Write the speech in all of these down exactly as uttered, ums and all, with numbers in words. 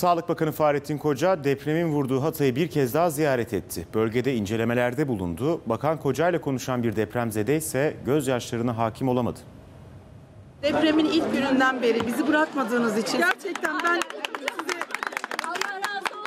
Sağlık Bakanı Fahrettin Koca depremin vurduğu Hatay'ı bir kez daha ziyaret etti. Bölgede incelemelerde bulundu. Bakan Koca ile konuşan bir depremzede ise gözyaşlarına hakim olamadı. Depremin ilk gününden beri bizi bırakmadığınız için gerçekten ben size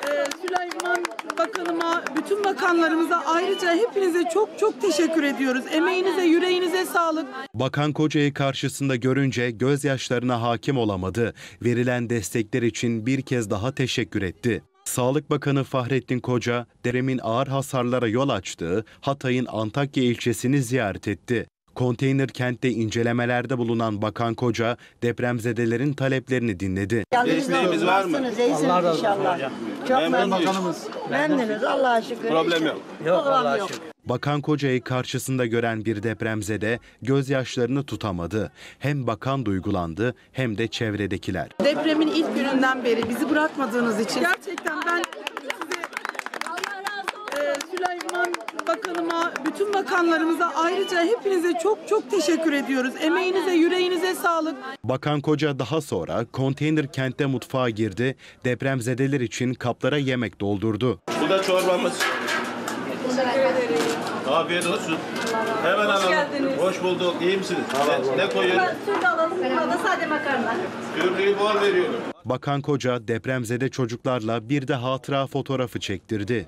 e, Süleyman Bakanıma, bütün bakanlarımıza, ayrıca hepinize çok çok teşekkür ediyoruz. Emeğinize, yüreğinize sağlık. Bakan Koca'yı karşısında görünce gözyaşlarına hakim olamadı. Verilen destekler için bir kez daha teşekkür etti. Sağlık Bakanı Fahrettin Koca, depremin ağır hasarlara yol açtığı Hatay'ın Antakya ilçesini ziyaret etti. Konteyner kentte incelemelerde bulunan Bakan Koca, depremzedelerin taleplerini dinledi. Desteğimiz var mı? Allah razı olsun. Çok memnunuz. Memnunuz, Allah'a şükür. Problem yok. Yok, Allah'a şükür. Bakan Koca'yı karşısında gören bir depremzede gözyaşlarını tutamadı. Hem bakan duygulandı hem de çevredekiler. Depremin ilk gününden beri bizi bırakmadığınız için gerçekten ben Süleyman Bakanıma, bütün bakanlarımıza, ayrıca hepinize çok çok teşekkür ediyoruz. Emeğinize, yüreğinize sağlık. Bakan Koca daha sonra konteyner kentte mutfağa girdi. Depremzedeler için kaplara yemek doldurdu. Bu da çorbamız. Teşekkür ederim. Afiyet olsun. Hemen hoş alalım. Geldiniz. Hoş bulduk. İyi misiniz? Ne, ne koyuyoruz? Sürü alalım. Burada sade makarna. Sürüyü bol veriyorum. Bakan Koca depremzede çocuklarla bir de hatıra fotoğrafı çektirdi.